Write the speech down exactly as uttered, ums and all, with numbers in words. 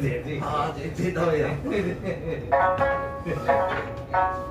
Jadi, ah, jadi tahu ya.